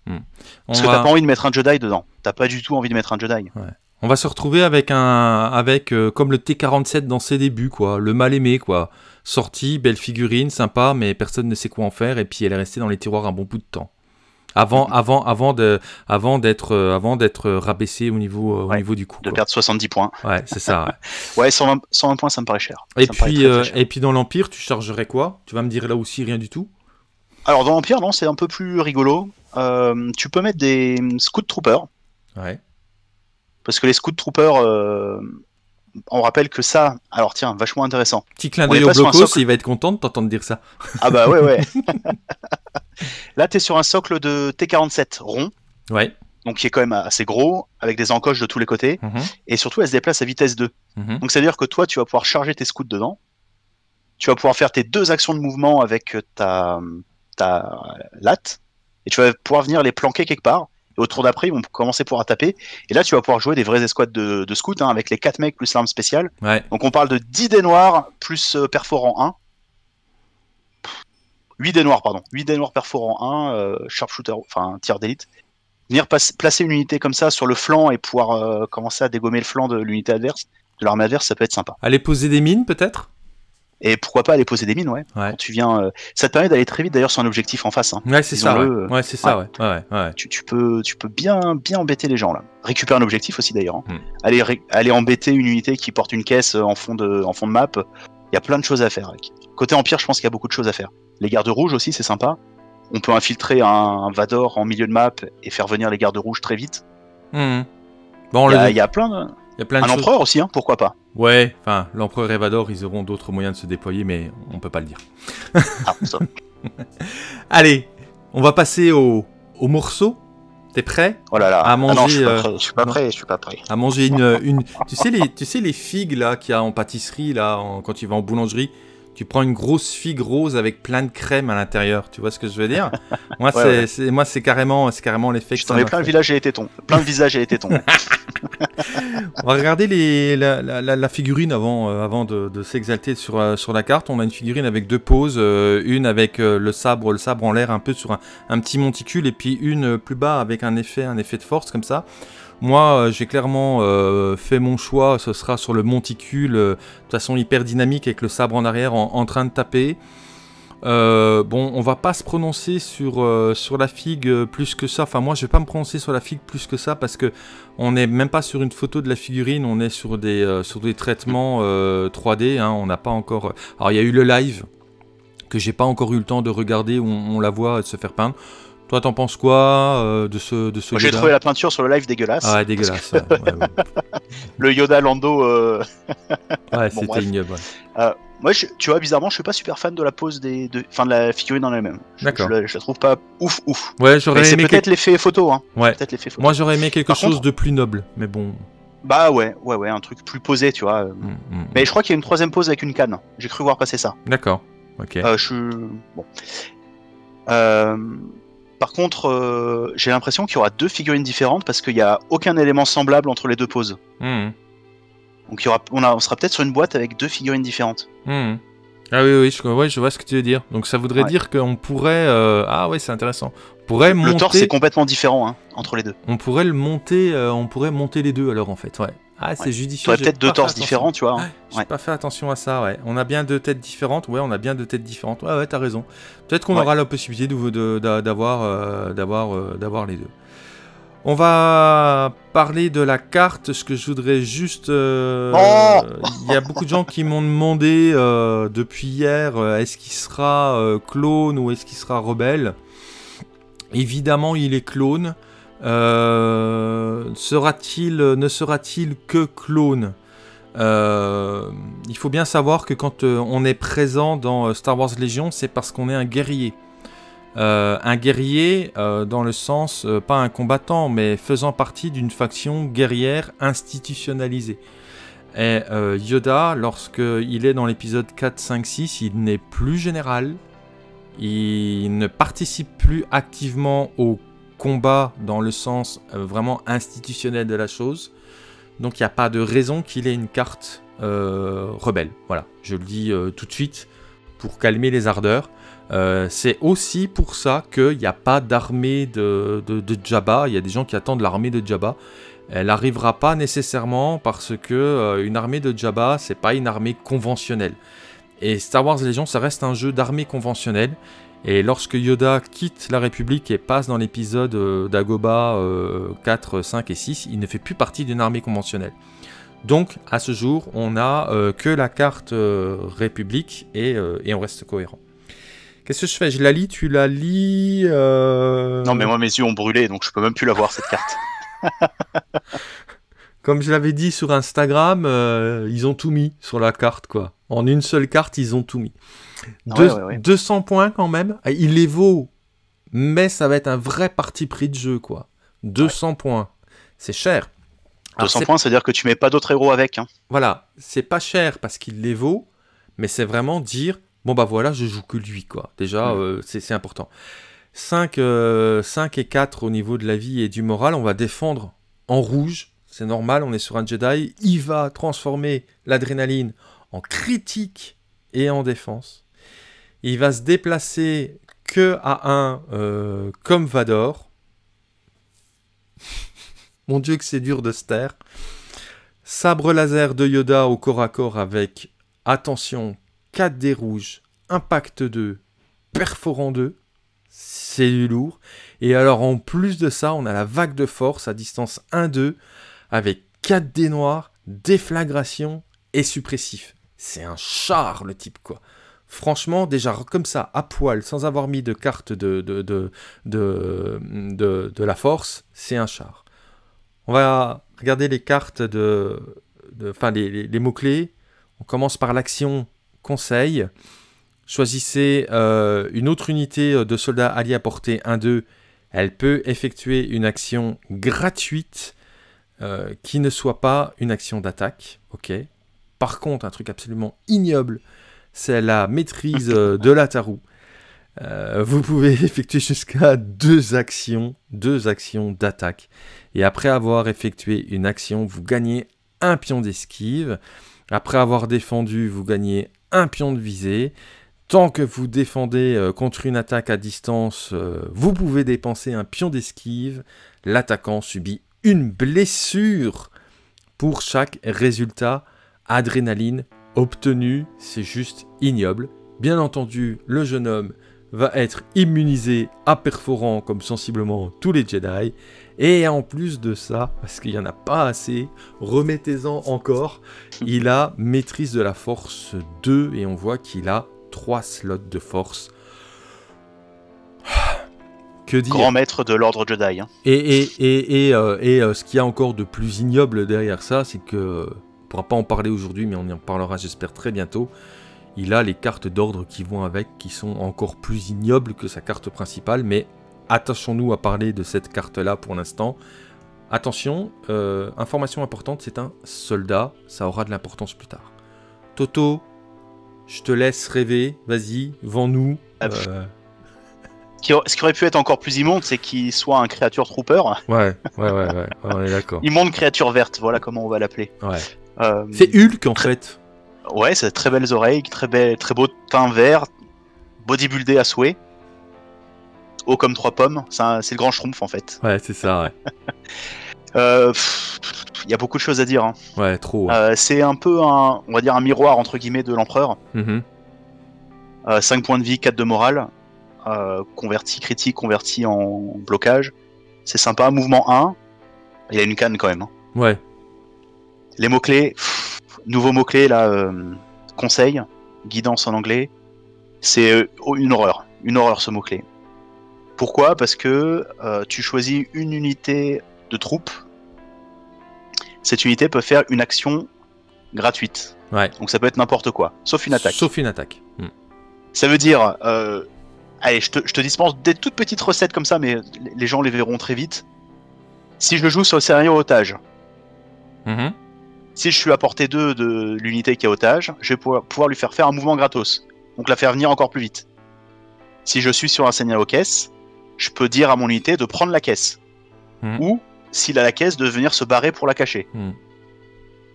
Parce que t'as pas envie de mettre un Jedi dedans. T'as pas du tout envie de mettre un Jedi. Ouais. On va se retrouver avec comme le T47 dans ses débuts, quoi. Le mal-aimé, quoi. Sortie, belle figurine, sympa, mais personne ne sait quoi en faire. Et puis elle est restée dans les tiroirs un bon bout de temps. Avant d'être rabaissé au niveau du coût. De perdre 70 points. Ouais, c'est ça. Ouais, 120 points, ça me paraît cher. Et puis dans l'Empire, tu chargerais quoi? Tu vas me dire là aussi rien du tout? Alors dans l'Empire, non, c'est un peu plus rigolo. Tu peux mettre des Scout Troopers. Ouais. Parce que les Scout Troopers, on rappelle que ça... Alors tiens, vachement intéressant. Petit clin d'œil au Blocos, il va être content de t'entendre dire ça. Ah bah ouais, ouais. Là, tu es sur un socle de T47 rond, ouais. Donc qui est quand même assez gros, avec des encoches de tous les côtés, et surtout elle se déplace à vitesse 2. Donc ça veut dire que toi, tu vas pouvoir charger tes scouts dedans, tu vas pouvoir faire tes 2 actions de mouvement avec ta latte, et tu vas pouvoir venir les planquer quelque part, et au tour d'après, ils vont commencer à taper, et là, tu vas pouvoir jouer des vraies escouades de scouts, hein, avec les 4 mecs plus l'arme spéciale. Ouais. Donc on parle de 10 dés noirs plus perforant 1. 8 dés noirs, pardon. 8 dés noirs perforant 1, sharpshooter, enfin tir d'élite. Venir placer une unité comme ça sur le flanc et pouvoir commencer à dégommer le flanc de l'unité adverse, de l'armée adverse, ça peut être sympa. Aller poser des mines, peut-être? Et pourquoi pas aller poser des mines, ouais. Quand tu viens, ça te permet d'aller très vite, d'ailleurs, sur un objectif en face. Hein. Ouais, c'est ça, ouais. Ouais, c'est ça, ouais. Ouais. Tu peux bien embêter les gens, là. Récupérer un objectif aussi, d'ailleurs. Hein. Aller embêter une unité qui porte une caisse en fond de map, il y a plein de choses à faire. Mec. Côté Empire, je pense qu'il y a beaucoup de choses à faire. Les gardes rouges aussi, c'est sympa. On peut infiltrer un Vador en milieu de map et faire venir les gardes rouges très vite. Bon, il y a plein de... Un empereur aussi, hein, pourquoi pas? Ouais, enfin, l'empereur et Vador, ils auront d'autres moyens de se déployer, mais on peut pas le dire. Ah, ça. Allez, on va passer au morceau. T'es prêt? Oh là là. À manger, non, je suis pas prêt. À manger une... tu sais les figues là qu'il y a en pâtisserie là, quand tu vas en boulangerie. Tu prends une grosse figue rose avec plein de crème à l'intérieur, tu vois ce que je veux dire? Moi, ouais, c'est carrément l'effet que ça... Je t'en ai plein le visage et les tétons. On va regarder la figurine avant de s'exalter sur la carte. On a une figurine avec 2 poses, une avec le sabre en l'air un peu sur un petit monticule, et puis une plus bas avec un effet de force comme ça. Moi, j'ai clairement fait mon choix, ce sera sur le monticule, de toute façon hyper dynamique avec le sabre en arrière en train de taper. Bon, on va pas se prononcer sur la figue plus que ça, enfin moi je vais pas me prononcer sur la figue plus que ça parce que on n'est même pas sur une photo de la figurine, on est sur des traitements 3D, hein, on n'a pas encore... Alors il y a eu le live que j'ai pas encore eu le temps de regarder où on la voit se faire peindre. Toi, t'en penses quoi de ce Yoda? J'ai trouvé la peinture sur le live dégueulasse. Ah, ouais, dégueulasse. Que... ouais. Le Yoda Lando. Ouais, bon, c'était ignoble. Ouais. Moi, tu vois, bizarrement, je suis pas super fan de la pose de la figurine en elle-même. D'accord. Je la trouve pas ouf. Ouais, j'aurais aimé. C'est peut-être l'effet photo, hein. Ouais. Peut-être l'effet photo. Moi, j'aurais aimé quelque chose de plus noble, mais bon. Bah ouais, un truc plus posé, tu vois. Mais je crois qu'il y a une 3e pose avec une canne. J'ai cru voir passer ça. D'accord. Ok. Je suis bon. Par contre, j'ai l'impression qu'il y aura 2 figurines différentes parce qu'il n'y a aucun élément semblable entre les 2 poses. Donc on sera peut-être sur une boîte avec deux figurines différentes. Mmh. Ah oui, oui je vois ce que tu veux dire. Donc ça voudrait dire qu'on pourrait... Ah ouais, c'est intéressant. On pourrait monter... Le torse est complètement différent hein, entre les deux. On pourrait le monter, on pourrait monter les deux alors en fait, ouais. Ah, c'est judicieux. T'aurais peut-être deux torses différents, tu vois. Hein. J'ai pas fait attention à ça, ouais. On a bien deux têtes différentes, ouais, on a bien deux têtes différentes. Ouais, ouais, t'as raison. Peut-être qu'on aura la possibilité d'avoir les deux. On va parler de la carte, ce que je voudrais juste... Il y a beaucoup de gens qui m'ont demandé depuis hier, est-ce qu'il sera clone ou est-ce qu'il sera rebelle? Évidemment, il est clone. Ne sera-t-il que clone? Il faut bien savoir que quand on est présent dans Star Wars Légion, c'est parce qu'on est un guerrier. Un guerrier dans le sens, pas un combattant, mais faisant partie d'une faction guerrière institutionnalisée. Et Yoda, lorsqu'il est dans l'épisode 4, 5, 6, il n'est plus général. Il ne participe plus activement au combat dans le sens vraiment institutionnel de la chose. Donc il n'y a pas de raison qu'il ait une carte rebelle. Voilà, je le dis tout de suite pour calmer les ardeurs. C'est aussi pour ça qu'il n'y a pas d'armée de Jabba. Il y a des gens qui attendent l'armée de Jabba. Elle n'arrivera pas nécessairement parce que une armée de Jabba, c'est pas une armée conventionnelle. Et Star Wars Légion, ça reste un jeu d'armée conventionnelle. Et lorsque Yoda quitte la République et passe dans l'épisode d'Agoba 4, 5 et 6, il ne fait plus partie d'une armée conventionnelle. Donc, à ce jour, on n'a que la carte République et on reste cohérent. Qu'est-ce que je fais? Je la lis, tu la lis... Non, mais moi, mes yeux ont brûlé, donc je peux même plus la voir, cette carte. Comme je l'avais dit sur Instagram, ils ont tout mis sur la carte, quoi. En une seule carte, ils ont tout mis. 200 points, quand même. Il les vaut, mais ça va être un vrai parti pris de jeu, quoi. 200 points. C'est cher. 200 points, c'est-à-dire que tu mets pas d'autres héros avec. Hein. Voilà. C'est pas cher parce qu'il les vaut, mais c'est vraiment dire... Bon bah voilà, je joue que lui, quoi. Déjà, c'est important. 5 et 4 au niveau de la vie et du moral, on va défendre en rouge. C'est normal, on est sur un Jedi. Il va transformer l'adrénaline en critique et en défense. Il va se déplacer que à 1 comme Vador. Mon Dieu que c'est dur de se taire. Sabre laser de Yoda au corps à corps avec, attention, 4D rouge, impact 2, perforant 2, c'est du lourd. Et alors en plus de ça, on a la vague de force à distance 1-2 avec 4D noir, déflagration et suppressif. C'est un char le type quoi. Franchement, déjà comme ça, à poil, sans avoir mis de carte de la force, c'est un char. On va regarder les cartes les mots-clés. On commence par l'action. Conseil, choisissez une autre unité de soldats alliés à portée 1-2. Elle peut effectuer une action gratuite qui ne soit pas une action d'attaque. Okay. Par contre, un truc absolument ignoble, c'est la maîtrise de l'Ataru. Vous pouvez effectuer jusqu'à deux actions d'attaque. Et après avoir effectué une action, vous gagnez un pion d'esquive. Après avoir défendu, vous gagnez un pion de visée. Tant que vous défendez contre une attaque à distance, vous pouvez dépenser un pion d'esquive. L'attaquant subit une blessure pour chaque résultat adrénaline obtenu. C'est juste ignoble. Bien entendu, le jeune homme va être immunisé à perforant comme sensiblement tous les Jedi. Et en plus de ça, parce qu'il n'y en a pas assez, remettez-en encore, il a maîtrise de la force 2 et on voit qu'il a 3 slots de force. Que dire ? Grand maître de l'ordre Jedi. Hein. Et ce qu'il y a encore de plus ignoble derrière ça, c'est que, on ne pourra pas en parler aujourd'hui, mais on en parlera j'espère très bientôt, il a les cartes d'ordre qui vont avec, qui sont encore plus ignobles que sa carte principale, mais... Attachons-nous à parler de cette carte-là pour l'instant. Attention, information importante, c'est un soldat, ça aura de l'importance plus tard. Toto, je te laisse rêver, vas-y, vends-nous. Ce qui aurait pu être encore plus immonde, c'est qu'il soit un créature trooper. Ouais, on est d'accord. Immonde créature verte, voilà comment on va l'appeler. Ouais. C'est Hulk en fait. Ouais, c'est très belles oreilles, très beau teint vert, bodybuildé à souhait, haut comme 3 pommes, c'est le grand schtroumpf en fait. Ouais, c'est ça, ouais. Il y a beaucoup de choses à dire. Hein. Ouais, trop. Ouais. C'est un peu un, on va dire un miroir entre guillemets de l'empereur. 5 points de vie, 4 de morale, converti critique, converti en blocage. C'est sympa, mouvement 1, il a une canne quand même. Hein. Ouais. Les mots-clés, nouveaux mots-clés là, conseil, guidance en anglais, c'est une horreur ce mot-clé. Pourquoi? Parce que tu choisis une unité de troupes, cette unité peut faire une action gratuite. Ouais. Donc ça peut être n'importe quoi, sauf une attaque. Sauf une attaque. Mmh. Ça veut dire, allez, je te dispense des toutes petites recettes comme ça, mais les gens les verront très vite. Si je le joue sur le scénario otage, mmh. Si je suis à portée 2 de l'unité qui est otage, je vais pouvoir lui faire un mouvement gratos, donc la faire venir encore plus vite. Si je suis sur un scénario caisse, je peux dire à mon unité de prendre la caisse, mmh. Ou s'il a la caisse, de venir se barrer pour la cacher. Mmh.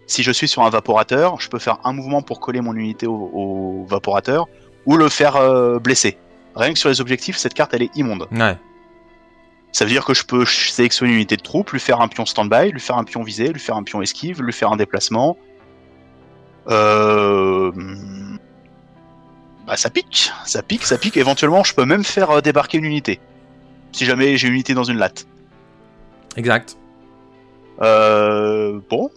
Si je suis sur un vaporateur, je peux faire un mouvement pour coller mon unité au vaporateur, ou le faire blesser. Rien que sur les objectifs, cette carte elle est immonde. Ouais. Ça veut dire que je peux sélectionner une unité de troupe, lui faire un pion stand-by, lui faire un pion visé, lui faire un pion esquive, lui faire un déplacement. Bah ça pique. Éventuellement, je peux même faire débarquer une unité. Si jamais j'ai une unité dans une latte. Exact. Bon.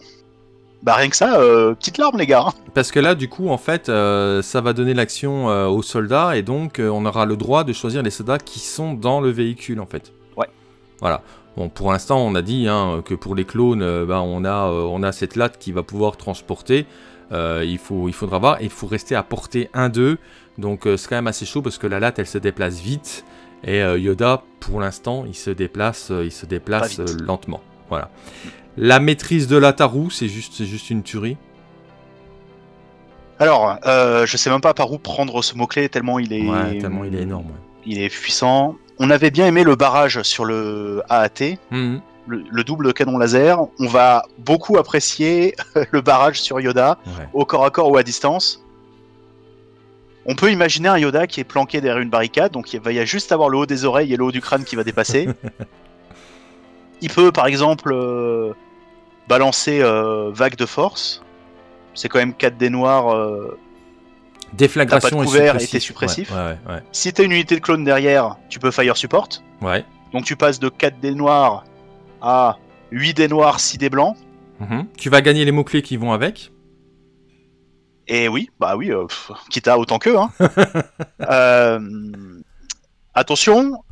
Bah rien que ça, petite larme les gars. Parce que là du coup en fait ça va donner l'action aux soldats et donc on aura le droit de choisir les soldats qui sont dans le véhicule en fait. Ouais. Voilà. Bon pour l'instant on a dit hein, que pour les clones bah, on a cette latte qui va pouvoir transporter. Il faudra voir et il faut rester à portée 1-2. Donc c'est quand même assez chaud parce que la latte elle se déplace vite et Yoda pour l'instant il se déplace lentement. Voilà. La maîtrise de la Tarou, c'est juste une tuerie. Alors, je sais même pas par où prendre ce mot-clé, tellement il est... Ouais, tellement il est énorme. Ouais. Il est puissant. On avait bien aimé le barrage sur le AAT, mmh. le double canon laser. On va beaucoup apprécier le barrage sur Yoda, ouais. Au corps à corps ou à distance. On peut imaginer un Yoda qui est planqué derrière une barricade, donc il va y a juste avoir le haut des oreilles et le haut du crâne qui va dépasser. Il peut par exemple balancer vague de force. C'est quand même 4 dés noirs. Déflagration t'as pas de couvert et t'es suppressif. Ouais. Si t'as une unité de clone derrière, tu peux fire support. Ouais. Donc tu passes de 4 dés noirs à 8 dés noirs, 6 dés blancs. Mm-hmm. Tu vas gagner les mots-clés qui vont avec. Et oui, bah oui, quitte à autant qu'eux. Hein. Attention,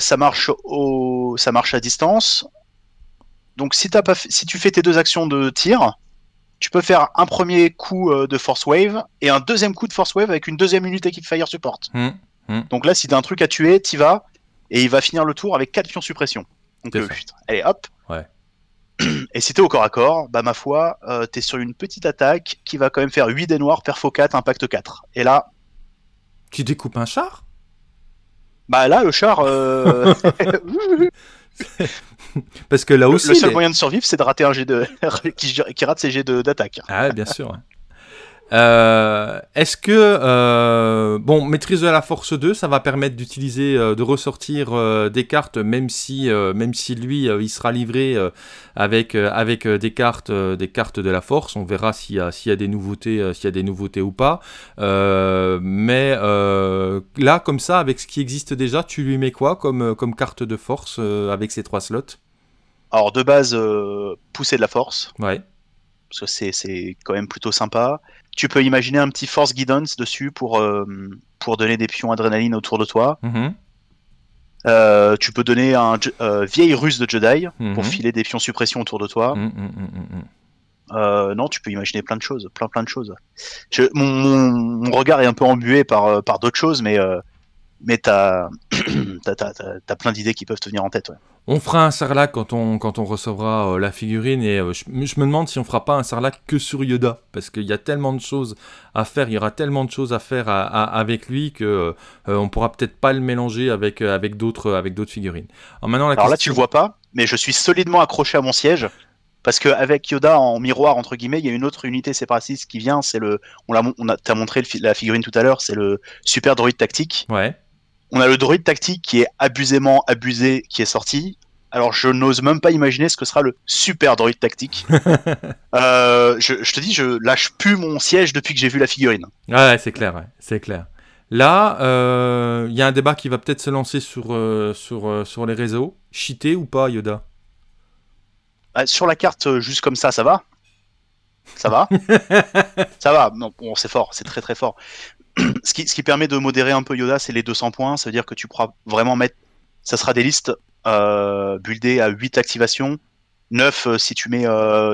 ça marche à distance. Donc si tu fais tes 2 actions de tir, tu peux faire un premier coup de Force Wave et un deuxième coup de Force Wave avec une deuxième unité qui te fire support. Mmh, mmh. Donc là, si t'as un truc à tuer, t'y vas et il va finir le tour avec 4 pions suppression. Donc allez hop. Ouais. Et si t'es au corps à corps, bah ma foi, t'es sur une petite attaque qui va quand même faire 8 dés noirs, perfo 4, impact 4. Et là... Tu découpes un char ? Bah là, le char... Parce que là aussi... Le seul moyen de survivre, c'est de rater un jet de... qui rate ses jets d'attaque. Ah ouais, bien sûr. Est-ce que... Bon, maîtrise de la force 2, ça va permettre d'utiliser, de ressortir des cartes, même si lui, il sera livré avec des cartes de la force. On verra s'il y a des nouveautés, s'il y a des nouveautés ou pas. Mais là, comme ça, avec ce qui existe déjà, tu lui mets quoi comme carte de force avec ces 3 slots? Alors, de base, pousser de la force. Ouais. Parce que c'est quand même plutôt sympa. Tu peux imaginer un petit force guidance dessus pour donner des pions adrénaline autour de toi. Mm-hmm. Tu peux donner un vieille ruse de Jedi, mm-hmm. pour filer des pions suppression autour de toi. Mm-hmm. Non, tu peux imaginer plein de choses. Plein de choses. Mon regard est un peu embué par d'autres choses, mais t'as plein d'idées qui peuvent te venir en tête. Ouais. On fera un Sarlacc quand on recevra la figurine et je me demande si on fera pas un Sarlacc que sur Yoda parce qu'il y a tellement de choses à faire, il y aura tellement de choses à faire avec lui que on pourra peut-être pas le mélanger avec d'autres figurines. Alors, maintenant, alors question... là tu le vois pas, mais je suis solidement accroché à mon siège Parce qu'avec Yoda en miroir, entre guillemets, il y a une autre unité séparatiste qui vient, c'est le... T'as montré la figurine tout à l'heure, c'est le super droïde tactique. Ouais. On a le droïde tactique qui est abusément abusé, qui est sorti. Alors je n'ose même pas imaginer ce que sera le super droïde tactique. Je te dis, je lâche plus mon siège depuis que j'ai vu la figurine. Ah ouais, c'est clair, ouais, c'est clair. Là, il y a un débat qui va peut-être se lancer sur les réseaux. Cheaté ou pas, Yoda? Sur la carte, juste comme ça, ça va. Ça va. Ça va, non, bon, c'est fort, c'est très très fort. Ce qui permet de modérer un peu Yoda, c'est les 200 points. Ça veut dire que tu pourras vraiment mettre... Ça sera des listes buildées à 8 activations. 9 si tu mets,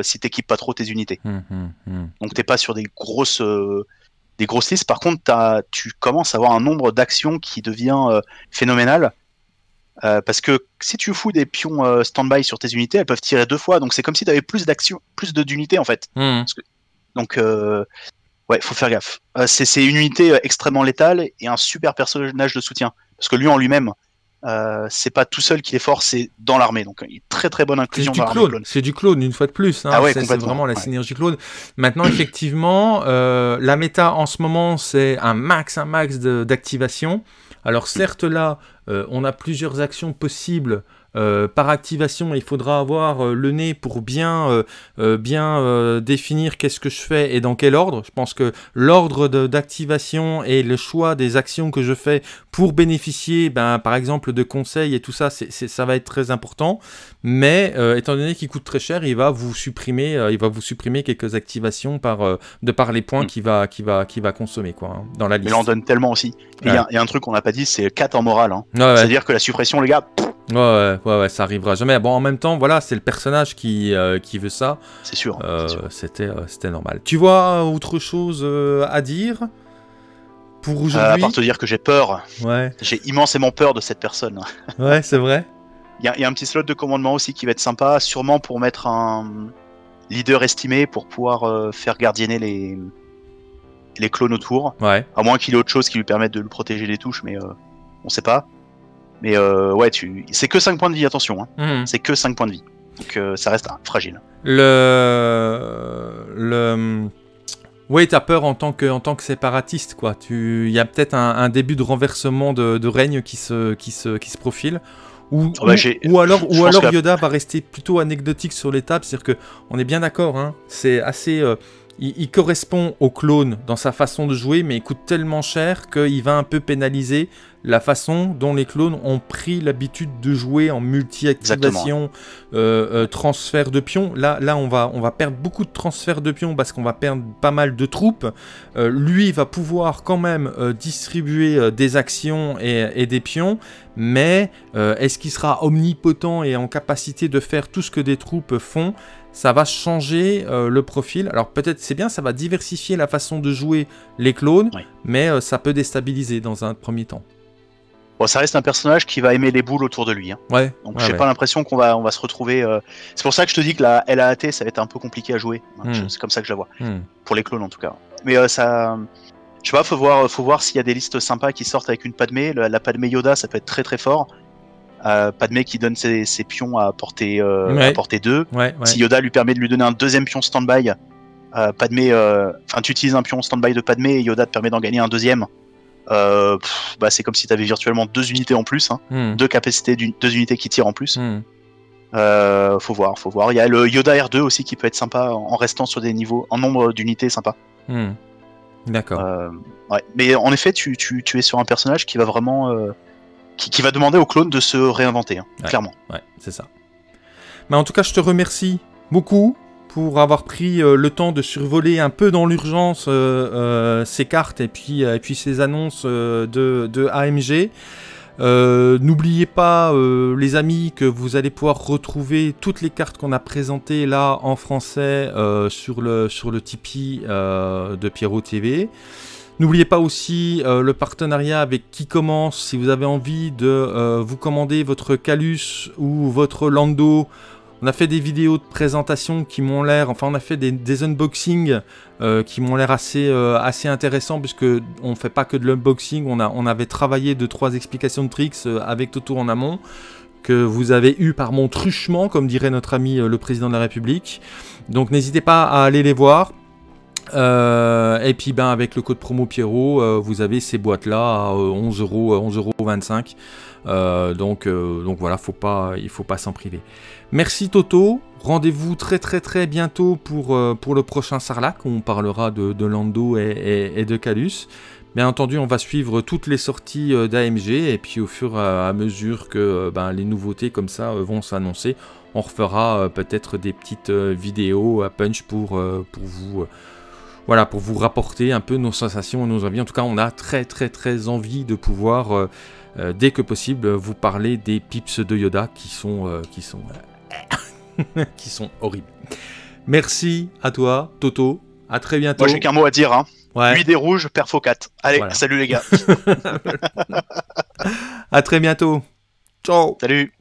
si t'équipes pas trop tes unités. Donc t'es pas sur des grosses listes. Par contre, tu commences à avoir un nombre d'actions qui devient phénoménal. Parce que si tu fous des pions stand-by sur tes unités, elles peuvent tirer 2 fois. Donc c'est comme si tu avais plus d'unités en fait. Donc ouais, faut faire gaffe. C'est une unité extrêmement létale et un super personnage de soutien. Parce que lui en lui-même, c'est pas tout seul qu'il est fort, c'est dans l'armée. Donc il est très très bonne inclusion dans l'armée clone. C'est du clone une fois de plus. Hein. Ah ouais, c'est vraiment la synergie clone. Maintenant effectivement, la méta en ce moment c'est un max d'activation. Alors certes là, on a plusieurs actions possibles par activation, et il faudra avoir le nez pour bien définir qu'est-ce que je fais et dans quel ordre. Je pense que l'ordre d'activation et le choix des actions que je fais pour bénéficier, ben, par exemple, de conseils et tout ça, ça va être très important. Mais étant donné qu'il coûte très cher, il va vous supprimer quelques activations de par les points qu'il va consommer, quoi, hein, dans la liste. Il en donne tellement aussi. Il y a un truc qu'on n'a pas dit, c'est 4 en morale. Hein. Ah ouais. C'est-à-dire que la suppression, les gars... Pff, Ouais, ça arrivera jamais. Bon, en même temps, voilà, c'est le personnage qui veut ça. C'est sûr. C'était normal. Tu vois autre chose à dire pour aujourd'hui? À part te dire que j'ai peur. Ouais. J'ai immensément peur de cette personne. Ouais, c'est vrai. Il y a un petit slot de commandement aussi qui va être sympa, sûrement pour mettre un leader estimé pour pouvoir faire gardienner les clones autour. Ouais. À moins qu'il ait autre chose qui lui permette de le protéger des touches, mais on sait pas. Mais ouais, c'est que 5 points de vie, attention, hein. C'est que 5 points de vie, donc ça reste fragile. Ouais, t'as peur en tant que séparatiste, quoi. Il y a peut-être un début de renversement de règne qui se profile, ou alors Yoda va rester plutôt anecdotique sur l'étape, c'est-à-dire qu'on est bien d'accord, hein, c'est assez... Il correspond au clone dans sa façon de jouer, mais il coûte tellement cher qu'il va un peu pénaliser la façon dont les clones ont pris l'habitude de jouer en multi-activation, transfert de pions. Là on va perdre beaucoup de transferts de pions parce qu'on va perdre pas mal de troupes. Lui, il va pouvoir quand même distribuer des actions et des pions, mais est-ce qu'il sera omnipotent et en capacité de faire tout ce que des troupes font ? Ça va changer le profil. Alors peut-être c'est bien, ça va diversifier la façon de jouer les clones, oui. Mais ça peut déstabiliser dans un premier temps. Bon, ça reste un personnage qui va aimer les boules autour de lui. Hein. Ouais. Donc j'ai pas l'impression qu'on va se retrouver... C'est pour ça que je te dis que la LAAT, ça va être un peu compliqué à jouer. Hein. C'est comme ça que je la vois. Pour les clones en tout cas. Mais ça... Je sais pas, faut voir s'il y a des listes sympas qui sortent avec une Padmé. La Padmé Yoda, ça peut être très très fort. Padmé qui donne ses pions à portée 2. Ouais. Si Yoda lui permet de lui donner un deuxième pion stand-by, Padmé, enfin tu utilises un pion stand-by de Padmé et Yoda te permet d'en gagner un deuxième. Bah, c'est comme si tu avais virtuellement 2 unités en plus, hein, 2 capacités, 2 unités qui tirent en plus. Faut voir. Il y a le Yoda R2 aussi qui peut être sympa en restant sur des niveaux, en nombre d'unités sympa. D'accord. Ouais. Mais en effet, tu es sur un personnage qui va vraiment... Qui va demander aux clones de se réinventer, hein, ouais, clairement. Ouais, c'est ça. Mais en tout cas, je te remercie beaucoup pour avoir pris le temps de survoler un peu dans l'urgence ces cartes et puis ces annonces de AMG. N'oubliez pas, les amis, que vous allez pouvoir retrouver toutes les cartes qu'on a présentées là en français sur le Tipeee de Pierrot TV. N'oubliez pas aussi le partenariat avec Qui Commence, si vous avez envie de vous commander votre Calus ou votre Lando. On a fait des vidéos de présentation qui m'ont l'air... Enfin, on a fait des unboxings qui m'ont l'air assez intéressants, puisqu'on ne fait pas que de l'unboxing, on avait travaillé 2-3 explications de tricks avec Toto en amont. que vous avez eu par mon truchement, comme dirait notre ami le président de la République. Donc n'hésitez pas à aller les voir. Et puis ben avec le code promo Pierrot, vous avez ces boîtes là à 11,25 €. Donc voilà, il faut pas s'en priver. Merci Toto, rendez-vous très bientôt pour le prochain Sarlacc où on parlera de Lando et de Calus. Bien entendu, on va suivre toutes les sorties d'AMG et puis au fur et à mesure que ben, les nouveautés comme ça vont s'annoncer, on refera peut-être des petites vidéos à punch pour vous... Voilà, pour vous rapporter un peu nos sensations et nos envies. En tout cas, on a très envie de pouvoir, dès que possible, vous parler des pips de Yoda qui sont horribles. Merci à toi, Toto. À très bientôt. Moi, j'ai qu'un mot à dire. Hein. Ouais. Lui des rouges, perfo 4. Allez, voilà. Salut les gars. À très bientôt. Ciao. Salut.